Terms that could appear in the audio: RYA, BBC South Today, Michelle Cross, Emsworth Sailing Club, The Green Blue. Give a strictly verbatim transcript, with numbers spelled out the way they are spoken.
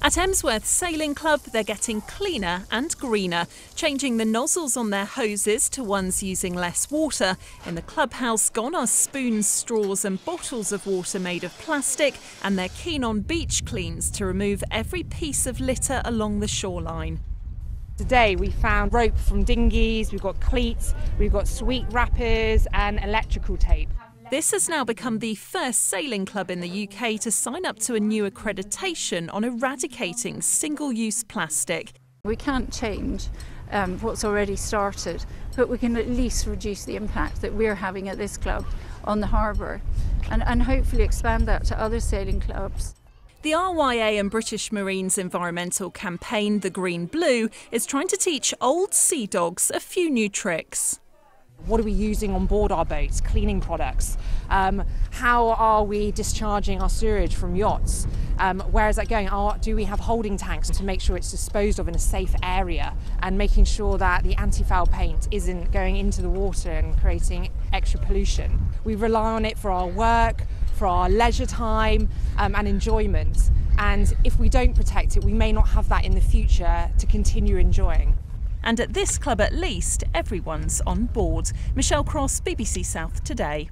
At Emsworth Sailing Club, they're getting cleaner and greener, changing the nozzles on their hoses to ones using less water. In the clubhouse, gone are spoons, straws and bottles of water made of plastic, and they're keen on beach cleans to remove every piece of litter along the shoreline. Today we found rope from dinghies, we've got cleats, we've got sweet wrappers and electrical tape. This has now become the first sailing club in the U K to sign up to a new accreditation on eradicating single-use plastic. We can't change um, what's already started, but we can at least reduce the impact that we're having at this club on the harbour and, and hopefully expand that to other sailing clubs. The R Y A and British Marines environmental campaign, The Green Blue, is trying to teach old sea dogs a few new tricks. What are we using on board our boats? Cleaning products. Um, how are we discharging our sewage from yachts? Um, where is that going? Are, do we have holding tanks to make sure it's disposed of in a safe area, and making sure that the anti-foul paint isn't going into the water and creating extra pollution? We rely on it for our work, for our leisure time um, and enjoyment. And if we don't protect it, we may not have that in the future to continue enjoying. And at this club, at least, everyone's on board. Michelle Cross, B B C South Today.